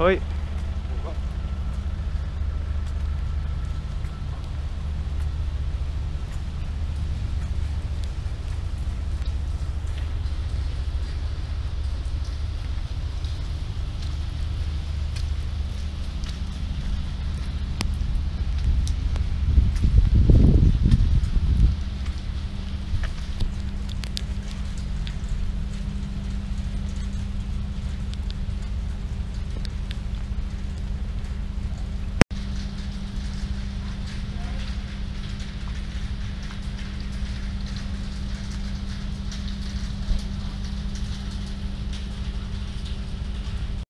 Hoi.